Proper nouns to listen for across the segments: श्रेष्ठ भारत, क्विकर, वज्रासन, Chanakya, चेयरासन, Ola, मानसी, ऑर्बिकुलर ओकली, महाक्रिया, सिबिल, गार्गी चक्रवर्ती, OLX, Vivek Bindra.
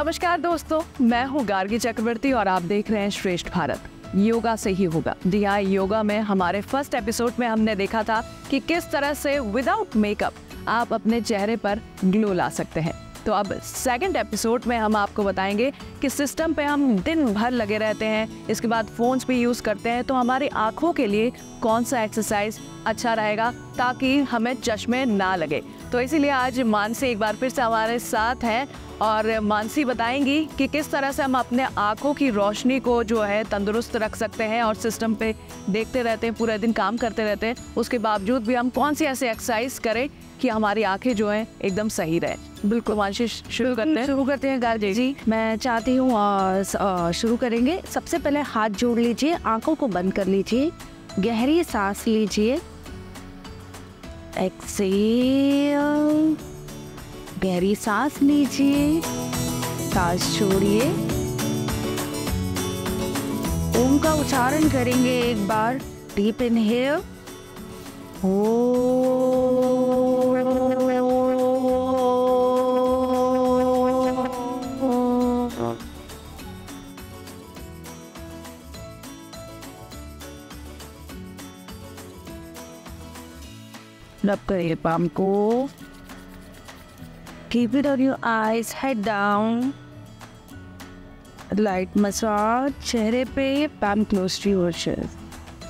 नमस्कार दोस्तों, मैं हूँ गार्गी चक्रवर्ती और आप देख रहे हैं श्रेष्ठ भारत। योगा से ही होगा। जी हाँ, योगा में हमारे फर्स्ट एपिसोड में हमने देखा था कि किस तरह से विदाउट मेकअप आप अपने चेहरे पर ग्लो ला सकते हैं। तो अब सेकंड एपिसोड में हम आपको बताएंगे कि सिस्टम पे हम दिन भर लगे रहते हैं, इसके बाद फ़ोन्स भी यूज़ करते हैं, तो हमारी आँखों के लिए कौन सा एक्सरसाइज अच्छा रहेगा ताकि हमें चश्मे ना लगे। तो इसीलिए आज मानसी एक बार फिर से हमारे साथ हैं और मानसी बताएंगी कि किस तरह से हम अपने आँखों की रोशनी को जो है तंदुरुस्त रख सकते हैं। और सिस्टम पे देखते रहते हैं, पूरे दिन काम करते रहते हैं, उसके बावजूद भी हम कौन सी ऐसे एक्सरसाइज करें कि हमारी आंखें जो हैं एकदम सही रहे। बिल्कुल मानसी, शुरू करते हैं गार्गी जी। मैं चाहती हूँ शुरू करेंगे। सबसे पहले हाथ जोड़ लीजिए, आंखों को बंद कर लीजिए, गहरी सांस लीजिए, एक्सेल, गहरी सांस लीजिए, सांस छोड़िए। ओम का उच्चारण करेंगे एक बार। डीप इनहेल, रब करिए पाम को। Keep it on your eyes, head down, light massage, चेहरे पे, palm close to your chest.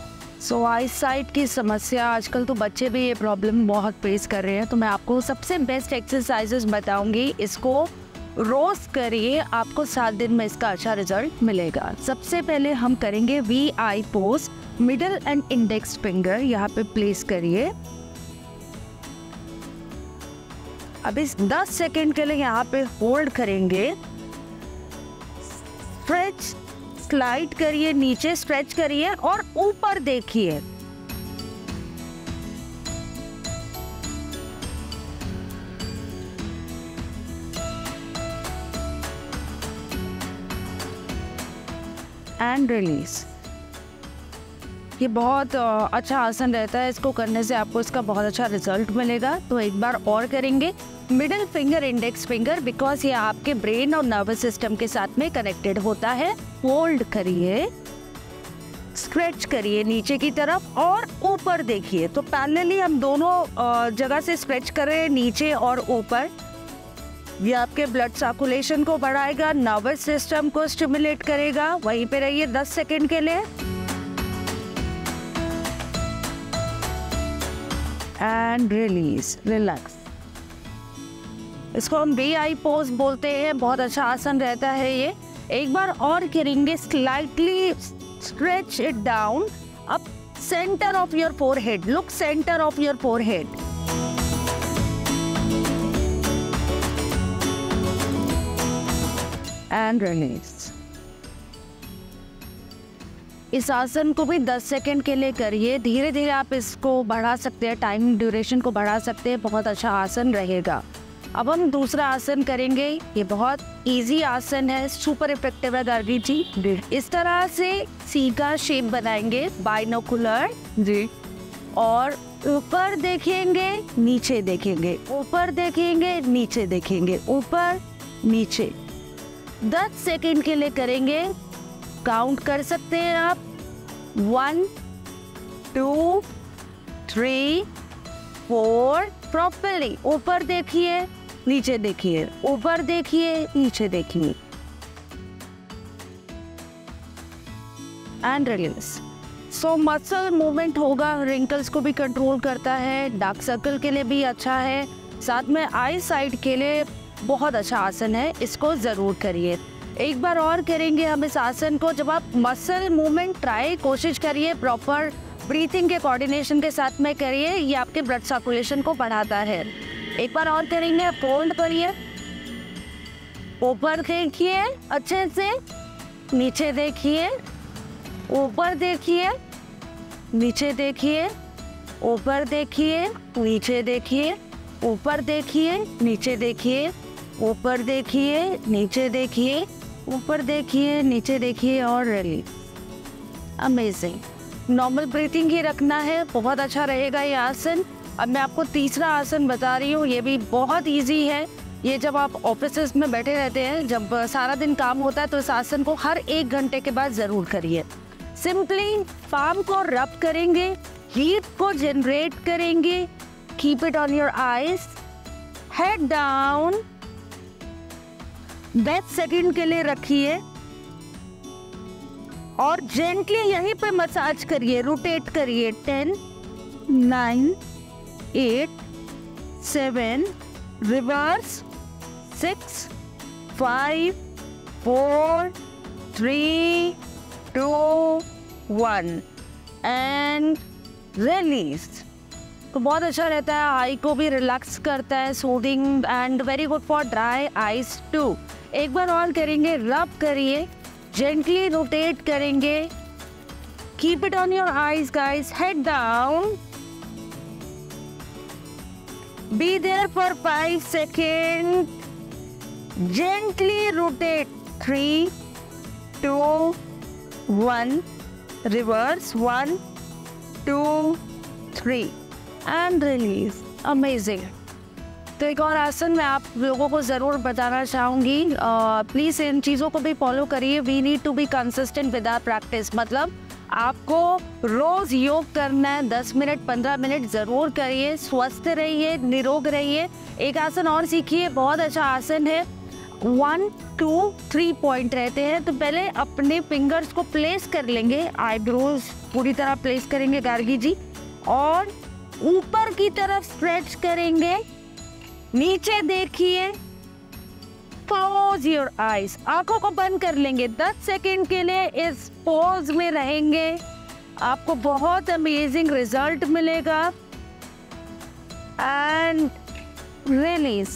So eyesight की समस्या, आजकल तो बच्चे भी ये प्रॉब्लम बहुत फेस कर रहे हैं, तो मैं आपको सबसे बेस्ट एक्सरसाइजेस बताऊंगी। इसको रोज करिए, आपको 7 दिन में इसका अच्छा रिजल्ट मिलेगा। सबसे पहले हम करेंगे VI pose, middle and index finger यहाँ पे प्लेस करिए। अब इस 10 सेकेंड के लिए यहाँ पे होल्ड करेंगे। स्ट्रेच, स्लाइड करिए नीचे, स्ट्रेच करिए और ऊपर देखिए। And release. ये बहुत अच्छा आसन रहता है, इसको करने से आपको इसका बहुत अच्छा रिजल्ट मिलेगा। तो एक बार और करेंगे। Middle finger, index finger, because ये आपके ब्रेन और नर्वस सिस्टम के साथ में कनेक्टेड होता है। होल्ड करिए, स्ट्रेच करिए नीचे की तरफ और ऊपर देखिए। तो पैरेलली हम दोनों जगह से स्ट्रेच कर रहे हैं, नीचे और ऊपर। ये आपके ब्लड सर्कुलेशन को बढ़ाएगा, नर्वस सिस्टम को स्टिमुलेट करेगा। वहीं पे रहिए 10 सेकेंड के लिए। And release, relax. इसको हम VI पोज बोलते हैं, बहुत अच्छा आसन रहता है ये। एक बार और करेंगे। Slightly stretch it down, up centre of your forehead, look centre of your forehead. And release. इस आसन को भी 10 सेकेंड के लिए करिए। धीरे धीरे आप इसको बढ़ा सकते हैं, टाइम ड्यूरेशन को बढ़ा सकते हैं। बहुत अच्छा आसन रहेगा। अब हम दूसरा आसन करेंगे। ये बहुत इजी आसन है, सुपर इफेक्टिव है गार्गी जी। इस तरह से सीधा शेप बनाएंगे, बाइनोकुलर जी, और ऊपर देखेंगे, नीचे देखेंगे, ऊपर देखेंगे, नीचे देखेंगे, ऊपर नीचे। 10 सेकेंड के लिए करेंगे। काउंट कर सकते हैं आप, 1 2 3 4। प्रॉपरली ऊपर देखिए, नीचे देखिए, ऊपर देखिए, नीचे देखिए। And release. So muscle movement होगा, रिंकल्स को भी कंट्रोल करता है, डार्क सर्कल के लिए भी अच्छा है, साथ में आई साइड के लिए बहुत अच्छा आसन है। इसको ज़रूर करिए। एक बार और करेंगे हम इस आसन को। जब आप मसल मूवमेंट ट्राई कोशिश करिए, प्रॉपर ब्रीथिंग के कोऑर्डिनेशन के साथ में करिए। ये आपके ब्लड सर्कुलेशन को बढ़ाता है। एक बार और करेंगे। फोल्ड करिए, ऊपर देखिए अच्छे से, नीचे देखिए, ऊपर देखिए, नीचे देखिए, ऊपर देखिए, नीचे देखिए, ऊपर देखिए, नीचे देखिए, ऊपर देखिए, नीचे देखिए, ऊपर देखिए, नीचे देखिए। और रिलीज। अमेजिंग। नॉर्मल ब्रीथिंग ही रखना है, बहुत अच्छा रहेगा ये आसन। अब मैं आपको तीसरा आसन बता रही हूँ, ये भी बहुत इजी है। ये जब आप ऑफिस में बैठे रहते हैं, जब सारा दिन काम होता है, तो इस आसन को हर एक घंटे के बाद ज़रूर करिए। सिंपली पाम को रब करेंगे, हीट को जनरेट करेंगे। Keep it on your eyes, head down, 10 second के लिए रखिए और जेंटली यहीं पे मसाज करिए, रोटेट करिए। 10, 9, 8, 7, रिवर्स, 6, 5, 4, 3, 2, 1 एंड रिलीज। तो बहुत अच्छा रहता है, आई को भी रिलैक्स करता है, soothing and very good for dry eyes too. एक बार और करेंगे, रब करिए, जेंटली रोटेट करेंगे। Keep it on your eyes guys, head down, be there for 5 seconds, gently rotate, 3, 2, 1, reverse, 1, 2, 3 and release, amazing। तो एक और आसन मैं आप लोगों को ज़रूर बताना चाहूँगी, प्लीज़ इन चीज़ों को भी फॉलो करिए। We need to be consistent with our practice, मतलब आपको रोज योग करना है, 10 मिनट 15 मिनट ज़रूर करिए। स्वस्थ रहिए, निरोग रहिए। एक आसन और सीखिए, बहुत अच्छा आसन है, 1, 2, 3 पॉइंट रहते हैं। तो पहले अपने फिंगर्स को प्लेस कर लेंगे, आईब्रोज पूरी तरह प्लेस करेंगे गार्गी जी, और ऊपर की तरफ स्ट्रेच करेंगे। नीचे देखिए, क्लोज योर आईज, आंखों को बंद कर लेंगे। 10 सेकेंड के लिए इस पोज में रहेंगे, आपको बहुत अमेजिंग रिजल्ट मिलेगा। And release.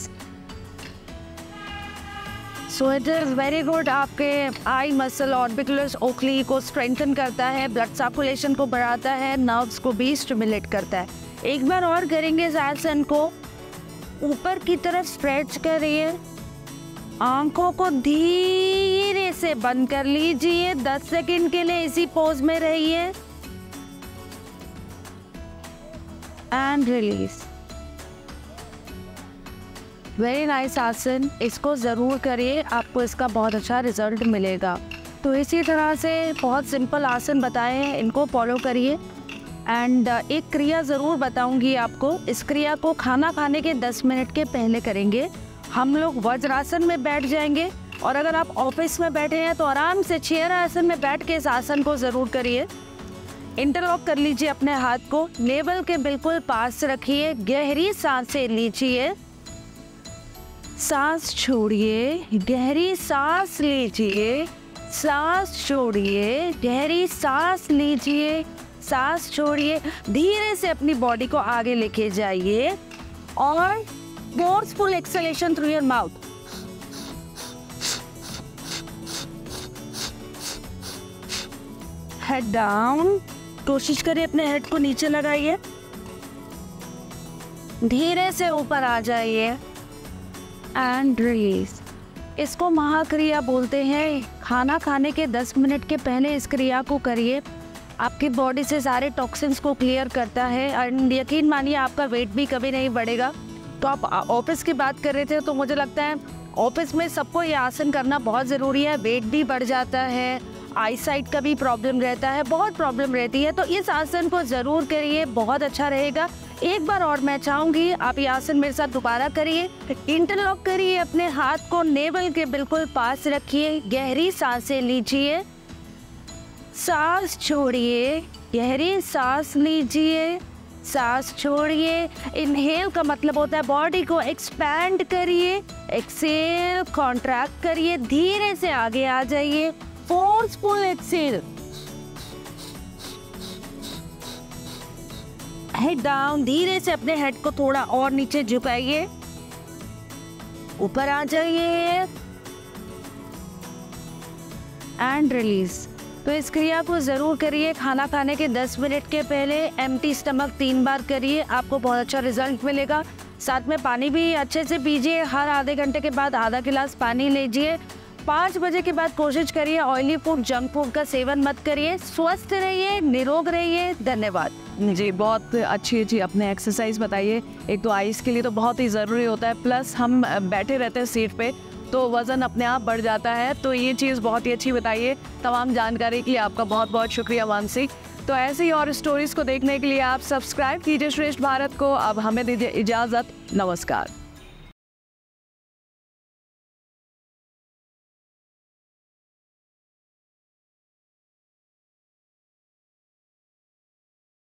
So it is very good, आपके आई मसल, ऑर्बिकुलर ओकली को स्ट्रेंथन करता है, ब्लड सर्कुलेशन को बढ़ाता है, नर्व्स को भी स्टिमुलेट करता है। एक बार और करेंगे इस आसन को, ऊपर की तरफ स्ट्रेच करिए, आंखों को धीरे से बंद कर लीजिए। 10 सेकेंड के लिए इसी पोज में रहिए एंड रिलीज। वेरी नाइस आसन, इसको ज़रूर करिए, आपको इसका बहुत अच्छा रिजल्ट मिलेगा। तो इसी तरह से बहुत सिंपल आसन बताए हैं, इनको फॉलो करिए। एंड एक क्रिया ज़रूर बताऊंगी आपको, इस क्रिया को खाना खाने के 10 मिनट के पहले करेंगे। हम लोग वज्रासन में बैठ जाएंगे, और अगर आप ऑफिस में बैठे हैं तो आराम से चेयरासन में बैठ के इस आसन को ज़रूर करिए। इंटरलॉक कर लीजिए अपने हाथ को, नेवल के बिल्कुल पास रखिए, गहरी सांसें लीजिए, सांस छोड़िए, गहरी सांस लीजिए, सांस छोड़िए, गहरी सांस लीजिए, सांस छोड़िए। धीरे से अपनी बॉडी को आगे लेके जाइए और forceful exhalation through your mouth. Head down, कोशिश करिए अपने हेड को नीचे लगाइए, धीरे से ऊपर आ जाइए एंड रिलीज। इसको महाक्रिया बोलते हैं। खाना खाने के 10 मिनट के पहले इस क्रिया को करिए, आपकी बॉडी से सारे टॉक्सिन्स को क्लियर करता है एंड यकीन मानिए आपका वेट भी कभी नहीं बढ़ेगा। तो आप ऑफिस की बात कर रहे थे, तो मुझे लगता है ऑफिस में सबको ये आसन करना बहुत ज़रूरी है, वेट भी बढ़ जाता है, आईसाइट का भी प्रॉब्लम रहता है, बहुत प्रॉब्लम रहती है। तो इस आसन को ज़रूर करिए, बहुत अच्छा रहेगा। एक बार और मैं चाहूँगी आप ये आसन मेरे साथ दोबारा करिए। इंटरलॉक करिए, अपने हाथ को नेवल के बिल्कुल पास रखिए, गहरी सांसें लीजिए, सांस छोड़िए, गहरी सांस लीजिए, सांस छोड़िए। इनहेल का मतलब होता है बॉडी को एक्सपैंड करिए, एक्सेल कॉन्ट्रैक्ट करिए, धीरे से आगे आ जाइए, फोर्सफुल एक्सेल। हेड डाउन, धीरे से अपने हेड को थोड़ा और नीचे झुकाइए, ऊपर आ जाइए एंड रिलीज। तो इस क्रिया को ज़रूर करिए, खाना खाने के 10 मिनट के पहले एम्प्टी स्टमक 3 बार करिए, आपको बहुत अच्छा रिजल्ट मिलेगा। साथ में पानी भी अच्छे से पीजिए, हर आधे घंटे के बाद आधा गिलास पानी लीजिए। 5 बजे के बाद कोशिश करिए ऑयली फूड, जंक फूड का सेवन मत करिए। स्वस्थ रहिए, निरोग रहिए। धन्यवाद। जी बहुत अच्छी अच्छी अपने एक्सरसाइज बताइए। एक तो आइस के लिए तो बहुत ही ज़रूरी होता है, प्लस हम बैठे रहते हैं सीट पे तो वज़न अपने आप बढ़ जाता है, तो ये चीज़ बहुत ही अच्छी बताइए। तमाम जानकारी के लिए आपका बहुत बहुत शुक्रिया मानसी। तो ऐसे ही और स्टोरीज़ को देखने के लिए आप सब्सक्राइब कीजिए श्रेष्ठ भारत को। अब हमें दीजिए इजाज़त, नमस्कार।